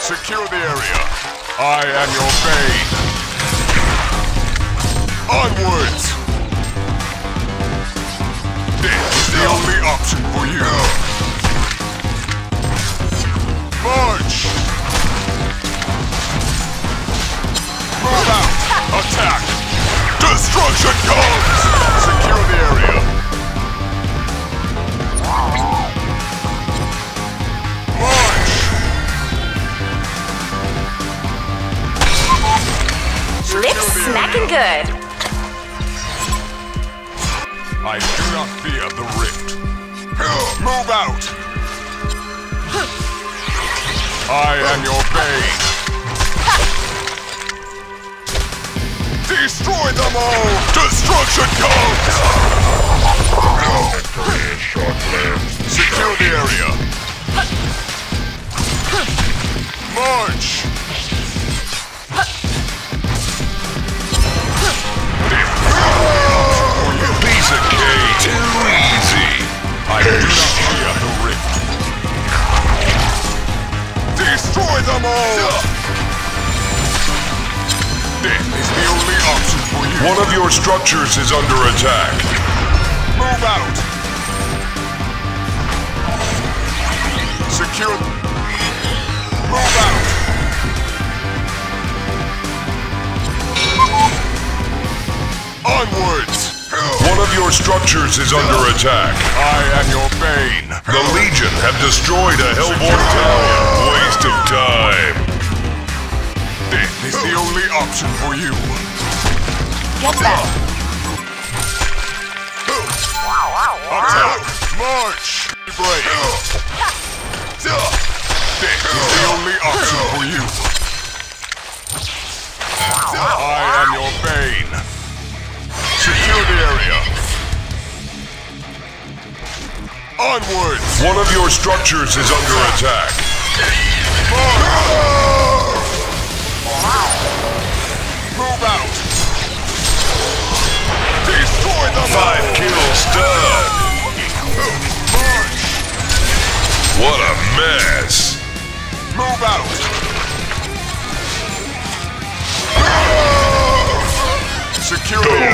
Secure the area. I am your bane. Onwards! This is the only option for you. March! Move out! Attack! Destruction comes! Secure the area. Lips smacking good. I do not fear the rift. Move out. I am your bane. Destroy them all. Destruction comes. Secure the area. March. Destroy them all! This is the only option for you. One of your structures is under attack. Move out! Secure... Move out! Onwards! One of your structures is under attack. I am your bane. The Legion have destroyed a Hellborn tower. Waste of time. This is the only option for you. Get back. Attack. March. Break. This is the only option for you. I am your bane. Secure the area. Onwards! One of your structures is under attack. Move out! Destroy them! 5 kills done! What a mess! Move out! Secure the area.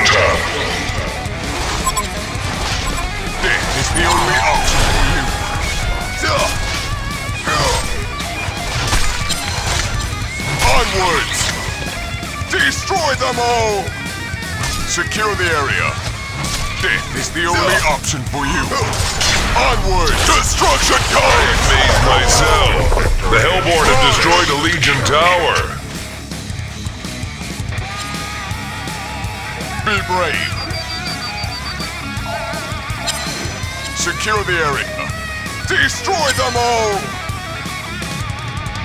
This is the only option for you. Onwards! Destroy them all! Secure the area. This is the only option for you. Onward! Destruction comes! I amazed myself. The Hellborn have destroyed a Legion tower. Be brave. Secure the area. Destroy them all.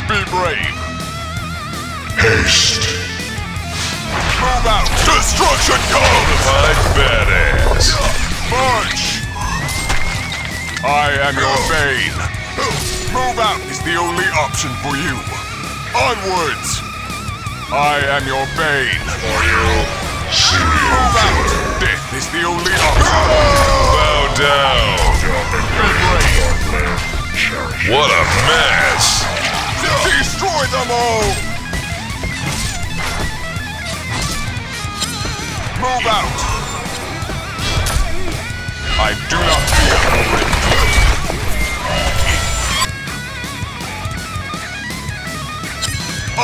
Be brave. Haste. Move out. Destruction comes. My badass. March. I am your bane. Move out is the only option for you. Onwards. I am your bane. For you. Move out! Death is the only option! Bow down! What a mess! Destroy them all! Move out! I do not fear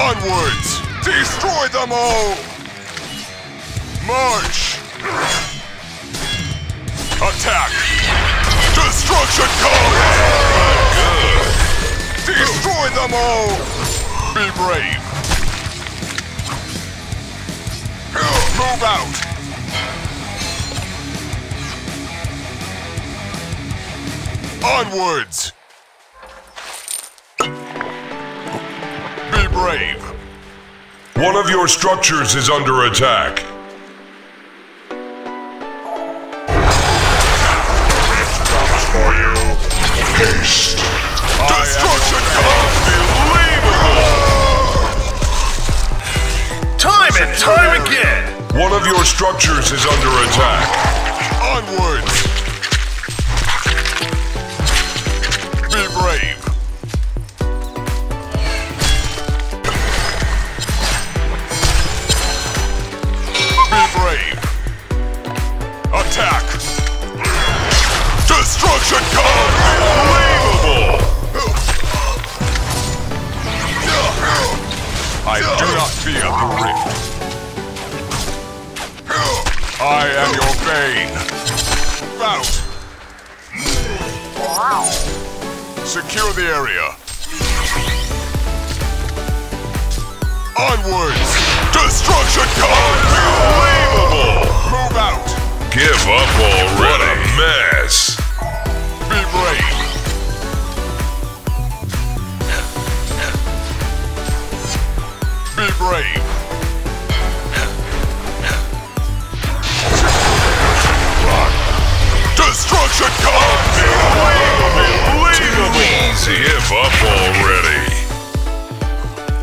the rift! Onwards! Destroy them all! March! Attack! Destruction comes! Good! Destroy them all! Be brave! Move out! Onwards! Be brave! One of your structures is under attack. Haste. Destruction comes! Unbelievable! Time and time again! One of your structures is under attack. Onwards! Be brave! should go! Unbelievable! I do not fear the rift. I am your bane. Rout! Secure the area. Onwards! Destruction comes! Unbelievable! Move out! Give up already! What a mess! Be brave! Be brave! Run. Destruction comes! Unbelievable! Easy! Give up already!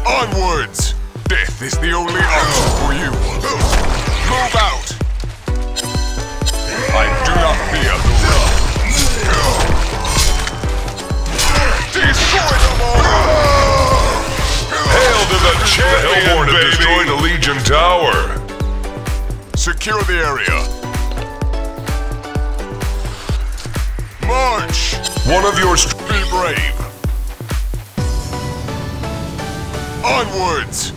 Onwards! Death is the only option for you. Move out! I do not fear the rift. Destroy them all! Hail to the champion, Hellborn baby! Destroy the Legion Tower! Secure the area. March! One of your... Be brave! Onwards!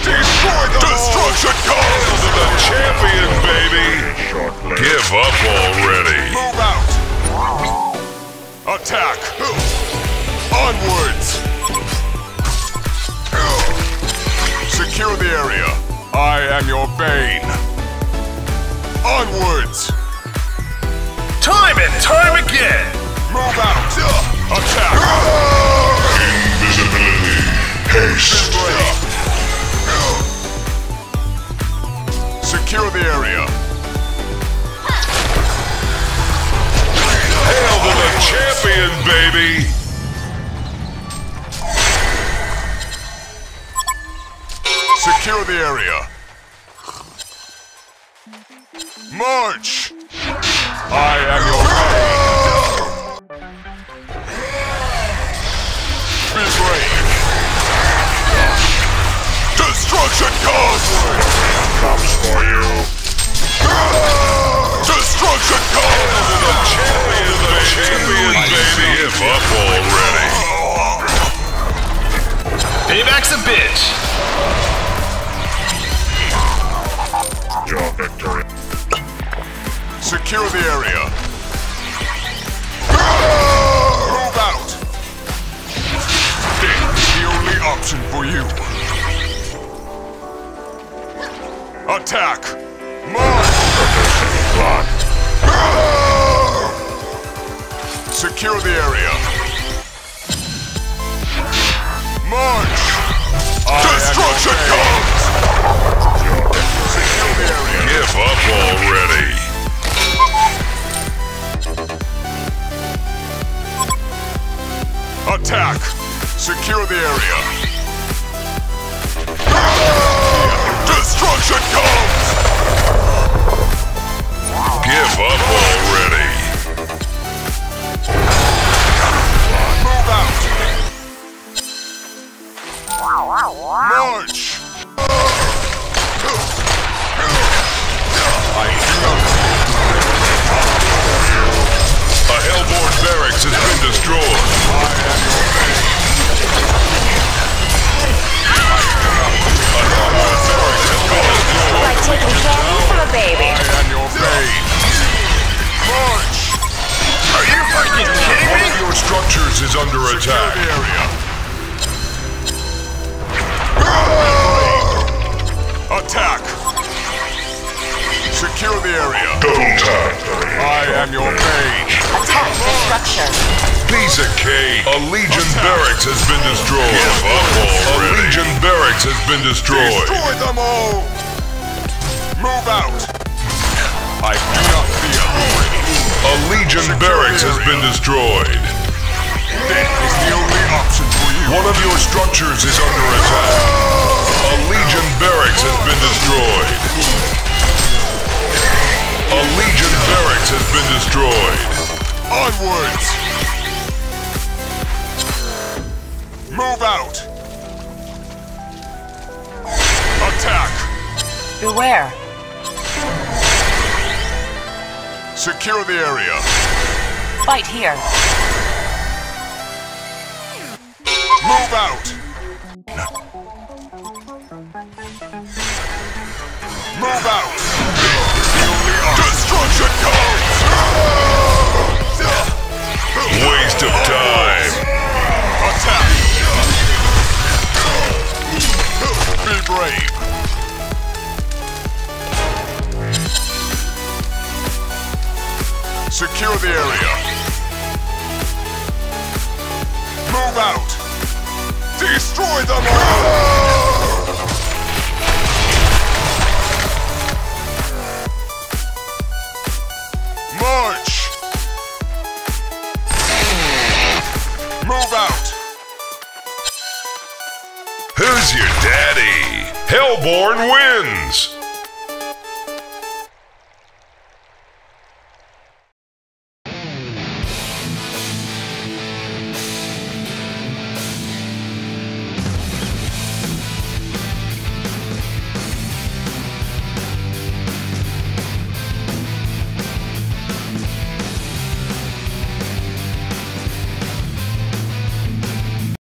Destruction comes! To the champion, baby! Give up already! Move out! Attack! Onwards! Secure the area. I am your bane. Onwards! Time and time again! Move out! Attack! Invisibility! Haste! Secure the area. Hail to the champion, baby! Secure the area. March! I am your bane. Be brave. Destruction comes! Comes for you. Destruction comes! To the champion, baby! Give up already! Payback's a bitch! Your victory. Secure the area. Move out! Death is the only option for you. Attack! March! Secure the area. March! Destruction comes! Secure the area. Give up already. Attack! Secure the area. Destruction comes! Give up already! Move out! March! I do not... A Hellborn barracks has been destroyed! I am your enemy! I do not... Like taking candy from a baby. I am your bane. March! Are you fucking kidding me? One of your structures is under attack. Secure the area. Attack! Secure the area. I am your bane. Attack the structure. Piece of cake. A Legion barracks has been destroyed. Give up already. A Legion barracks has been destroyed. Destroy them all! Move out! I do not fear already. A Legion barracks has been destroyed. Death is the only option for you. One of your structures is under attack. A Legion barracks has been destroyed. A Legion barracks has been destroyed. Onwards! Move out! Attack! Beware! Secure the area. Fight here. Move out. Move out. Destruction codes. Waste of time. Attack. Be brave. Secure the area. Move out. Destroy them all. March. Move out. Who's your daddy? Hellborn wins.